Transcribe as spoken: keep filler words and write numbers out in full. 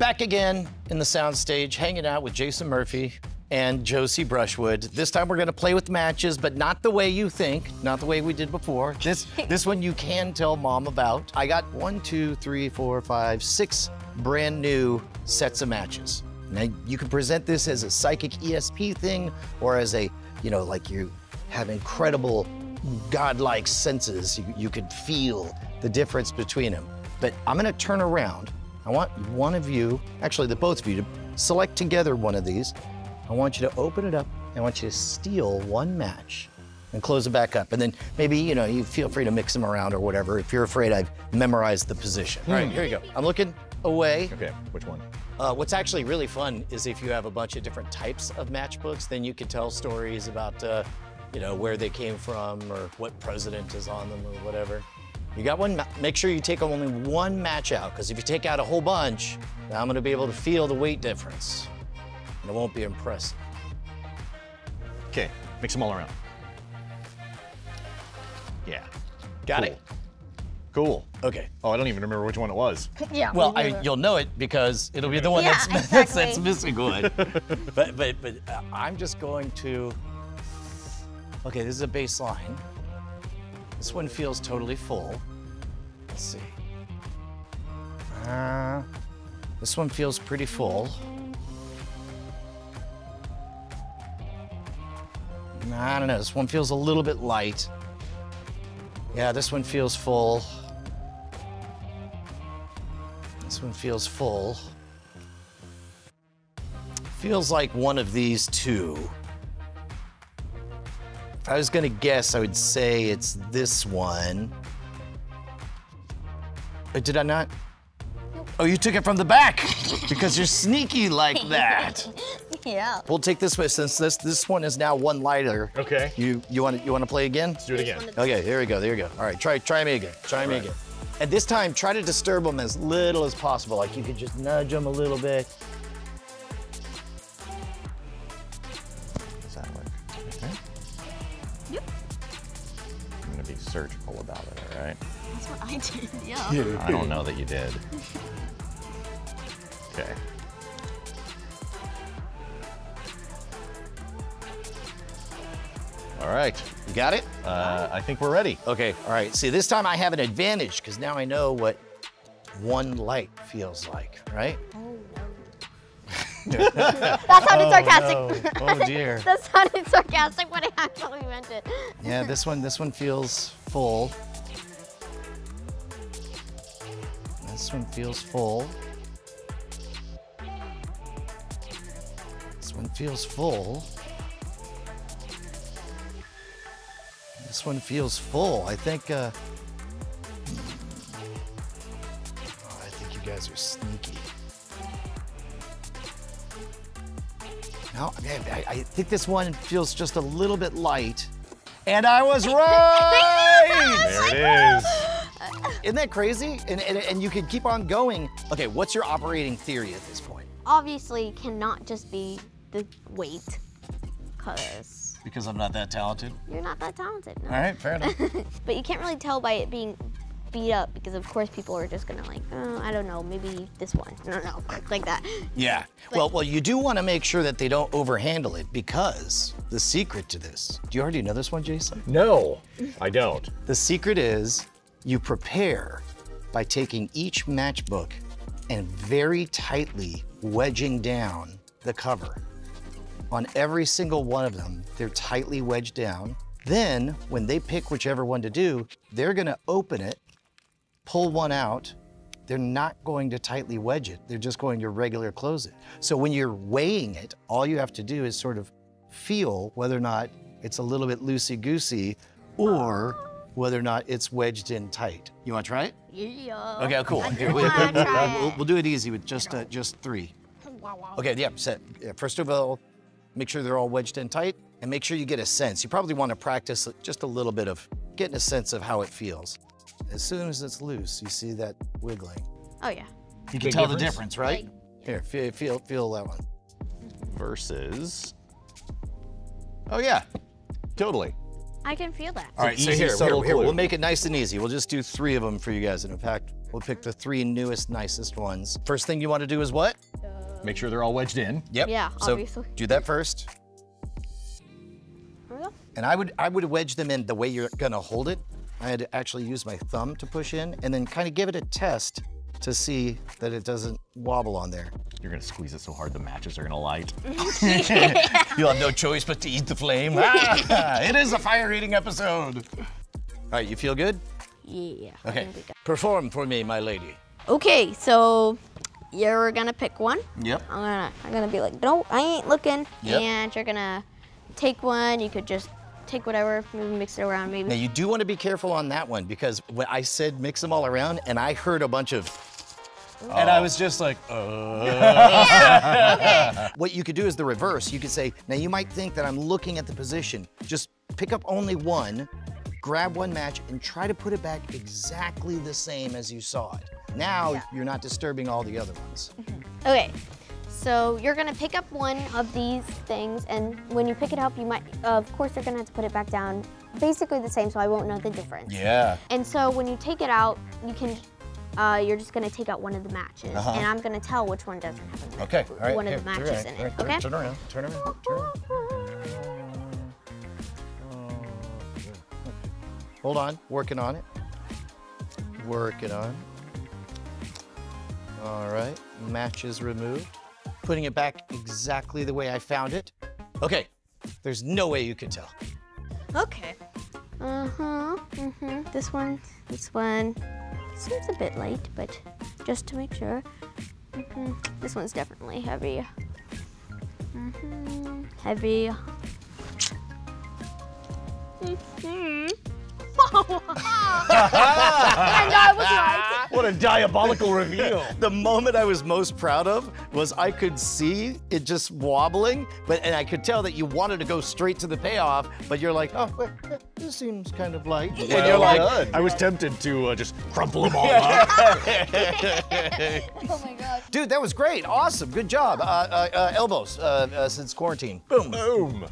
Back again in the soundstage, hanging out with Jason Murphy and Josie Brushwood. This time we're gonna play with matches, but not the way you think, not the way we did before. This, this one you can tell Mom about. I got one, two, three, four, five, six brand new sets of matches. Now you can present this as a psychic E S P thing or as a, you know, like you have incredible godlike senses. You, you could feel the difference between them. But I'm gonna turn around. I want one of you, actually the both of you, to select together one of these. I want you to open it up, and I want you to steal one match and close it back up. And then maybe, you know, you feel free to mix them around or whatever if you're afraid I've memorized the position. Mm. All right, here you go. I'm looking away. Okay, which one? Uh, what's actually really fun is if you have a bunch of different types of matchbooks, then you can tell stories about, uh, you know, where they came from or what president is on them or whatever. You got one, make sure you take only one match out, because if you take out a whole bunch, then I'm gonna be able to feel the weight difference. And it won't be impressive. Okay, mix them all around. Yeah. Got cool. it? Cool. Okay. Oh, I don't even remember which one it was. Yeah. Well, we I, you'll know it because it'll be the one yeah, that's, exactly. that's missing one. but but, but uh, I'm just going to, okay, this is a baseline. This one feels totally full. Let's see. Uh, this one feels pretty full. I don't know, this one feels a little bit light. Yeah, this one feels full. This one feels full. Feels like one of these two. If I was gonna guess, I would say it's this one. But did I not? Oh, you took it from the back because you're sneaky like that. Yeah. We'll take this way since this this one is now one lighter. Okay. You you want to you want to play again? Let's do it again. Okay. Here we go. There you go. All right. Try try me again. Try me again. And this time, try to disturb them as little as possible. Like you could just nudge them a little bit. Does that work? Okay. Yep. I'm gonna be surgical about it. All right. That's what I did. Yeah. yeah. I don't know that you did. Okay. All right. You got it? Uh, I think we're ready. Okay. All right. See, this time I have an advantage because now I know what one light feels like, right? Oh, no. That sounded oh, sarcastic. No. Oh, dear. That sounded sarcastic, but I actually meant it. Yeah, this one, this one feels full. This one feels full. This one feels full. This one feels full. I think, uh, oh, I think you guys are sneaky. No, I, I think this one feels just a little bit light. And I was right! There it is. Isn't that crazy? And, and, and you can keep on going. Okay, what's your operating theory at this point? Obviously, cannot just be the weight, because... Because I'm not that talented? You're not that talented, no. All right, fair enough. But you can't really tell by it being beat up because, of course, people are just gonna like, oh, I don't know, maybe this one. I don't know, like that. Yeah, but well, well, you do wanna make sure that they don't overhandle it because the secret to this, do you already know this one, Jason? No, I don't. The secret is you prepare by taking each matchbook and very tightly wedging down the cover. On every single one of them, they're tightly wedged down. Then, when they pick whichever one to do, they're gonna open it, pull one out. They're not going to tightly wedge it. They're just going to regular close it. So when you're weighing it, all you have to do is sort of feel whether or not it's a little bit loosey-goosey or whether or not it's wedged in tight. You wanna try it? Yeah. Okay, cool. Here, we'll, we'll, we'll do it easy with just, uh, just three. Okay, yeah, set. Yeah, first of all, make sure they're all wedged in tight, and make sure you get a sense. You probably want to practice just a little bit of getting a sense of how it feels. As soon as it's loose, you see that wiggling. Oh, yeah. You can tell the difference, right? Here, feel, feel, feel that one. Versus, oh, yeah, totally. I can feel that. All right, so here, here, here, we'll make it nice and easy. We'll just do three of them for you guys. And in fact, We'll pick the three newest, nicest ones. First thing you want to do is what? Uh, Make sure they're all wedged in. Yep. Yeah, so obviously. Do that first. And I would I would wedge them in the way you're gonna hold it. I had to actually use my thumb to push in and then kind of give it a test to see that it doesn't wobble on there. You're gonna squeeze it so hard the matches are gonna light. You'll have no choice but to eat the flame. Ah, it is a fire eating episode. All right, you feel good? Yeah. Okay, perform for me, my lady. Okay, so you're gonna pick one. Yep. I'm gonna, I'm gonna be like, no, I ain't looking. Yep. And you're gonna take one, you could just take whatever, maybe mix it around maybe. Now you do want to be careful on that one because when I said mix them all around and I heard a bunch of oh. And I was just like, uh. Yeah, okay. What you could do is the reverse. You could say, now you might think that I'm looking at the position. Just pick up only one, grab one match and try to put it back exactly the same as you saw it. Now yeah. You're not disturbing all the other ones. Mm-hmm. Okay. So you're gonna pick up one of these things, and when you pick it up, you might, of course, you're gonna have to put it back down. Basically the same, so I won't know the difference. Yeah. And so when you take it out, you can, uh, you're just gonna take out one of the matches, uh-huh. and I'm gonna tell which one doesn't have a match. Okay. All right. One Here, of the matches right. in it. Right. Okay. Turn around. Turn around. Turn around. Hold on. Working on it. Working on it. All right. Matches removed. Putting it back exactly the way I found it. Okay, there's no way you can tell. Okay. Uh-huh, mm-hmm. This one, this one. Seems a bit light, but just to make sure. Mm-hmm. This one's definitely heavy. Mm-hmm. Heavy. Mm-hmm. And I was like, what a diabolical reveal. The moment I was most proud of was I could see it just wobbling, but and I could tell that you wanted to go straight to the payoff, but you're like, oh, well, this seems kind of light. Well, and you're like, good. I was tempted to uh, just crumple them all up. Oh my gosh. Dude, that was great. Awesome. Good job. Uh, uh, uh, elbows uh, uh, since quarantine. Boom. Boom.